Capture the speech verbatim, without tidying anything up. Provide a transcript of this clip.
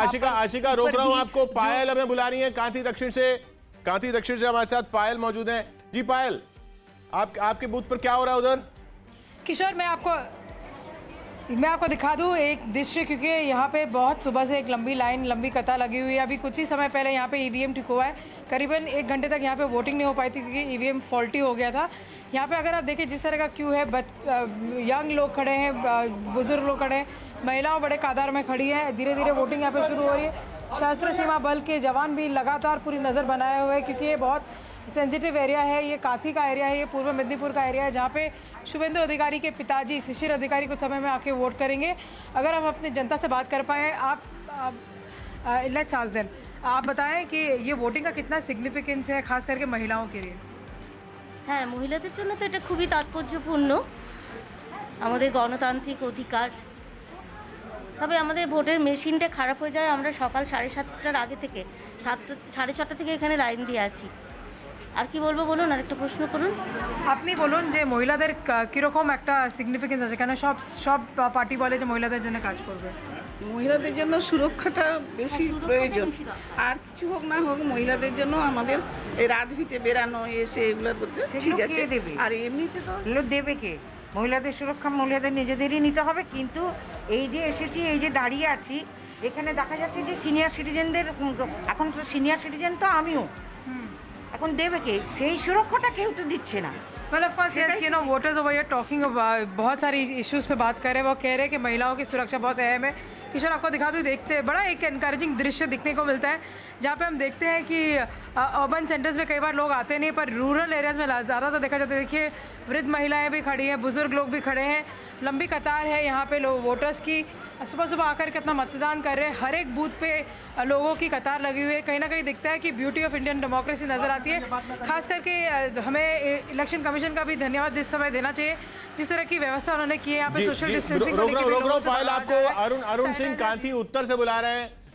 आशिका आशिका रोक रहा हूँ आपको, पायल हमें बुला रही हैं कांथी दक्षिण से। कांथी दक्षिण से हमारे साथ पायल मौजूद हैं। जी पायल, आप आपके बूथ पर क्या हो रहा है उधर? किशोर, मैं आपको मैं आपको दिखा दूँ एक दृश्य, क्योंकि यहाँ पे बहुत सुबह से एक लंबी लाइन, लंबी कतार लगी हुई है। अभी कुछ ही समय पहले यहाँ पे ईवीएम ठीक हुआ है, करीबन एक घंटे तक यहाँ पे वोटिंग नहीं हो पाई थी क्योंकि ईवीएम फॉल्टी हो गया था। यहाँ पे अगर आप देखें जिस तरह का क्यू है, यंग लोग खड़े हैं, बुजुर्ग लोग खड़े हैं, महिलाओं बड़े कादार में खड़ी हैं। धीरे धीरे वोटिंग यहाँ पे शुरू हो रही है। सशस्त्र सीमा बल के जवान भी लगातार पूरी नज़र बनाए हुए हैं, क्योंकि ये बहुत सेंसिटिव एरिया है। ये कांथी का एरिया है, ये पूर्व मेदिनीपुर का एरिया है, जहाँ पे शुभेंदु अधिकारी के पिताजी शिशिर अधिकारी कुछ समय में आके वोट करेंगे। अगर हम अपनी जनता से बात कर पाए, आप, आप इलेक्ट साज दिन आप बताएं कि ये वोटिंग का कितना सिग्निफिकेंस है खास करके महिलाओं के लिए? हाँ, महिला तो ये खूब ही तात्पर्यपूर्ण हमारे गणतांत्रिक अधिकार। तब हमारे भोटर मशीन खराब हो जाए, सकाल साढ़े सातटार आगे थे सात साढ़े छटा लाइन दिए आছি। আর কি বলবো বলুন, আরেকটা প্রশ্ন করুন আপনি। বলুন যে মহিলাদের কি রকম একটা সিগনিফিকেন্স আছে, কেন সব সব পার্টি বলে যে মহিলাদের জন্য কাজ করবে? মহিলাদের জন্য সুরক্ষাটা বেশি প্রয়োজন, আর কিছু হোক না হোক মহিলাদের জন্য আমাদের এই রাজনীতিতে বেরানো এসে এগুলোর প্রতি ঠিক আছে। আর এমনিতে তো লো দেবে কে? মহিলাদের সুরক্ষা মহিলাদের নিজেদেরই নিতে হবে। কিন্তু এই যে এসেছি, এই যে দাঁড়িয়ে আছি, এখানে দেখা যাচ্ছে যে সিনিয়র সিটিজেনদের, এখন তো সিনিয়র সিটিজেন তো আমিও, এখন দেবে কে সেই সুরক্ষাটা? কেউ তো দিচ্ছে না। मतलब first yes you know voters over here talking about बहुत सारी इश्यूज़ पे बात कर रहे हैं, वो कह रहे हैं कि महिलाओं की सुरक्षा बहुत अहम है। किशोर आपको दिखा दूँ, देखते हैं, बड़ा एक एनकरेजिंग दृश्य दिखने को मिलता है जहाँ पे हम देखते हैं कि अर्बन सेंटर्स में कई बार लोग आते नहीं, पर रूरल एरियाज़ में ज़्यादातर देखा जाता है। देखिए वृद्ध महिलाएँ भी खड़ी हैं, बुजुर्ग लोग भी खड़े हैं, लंबी कतार है यहाँ पे लोग वोटर्स की। सुबह सुबह आकर के अपना मतदान कर रहे हैं, हर एक बूथ पे लोगों की कतार लगी हुई है। कहीं ना कहीं दिखता है कि ब्यूटी ऑफ इंडियन डेमोक्रेसी नज़र आती है। खास करके हमें इलेक्शन कमीशन का भी धन्यवाद इस समय देना चाहिए, जिस तरह की व्यवस्था उन्होंने की है। यहाँ पे सोशल डिस्टेंसिंग। अरुण सिंह कांथी उत्तर से बुला रहे हैं।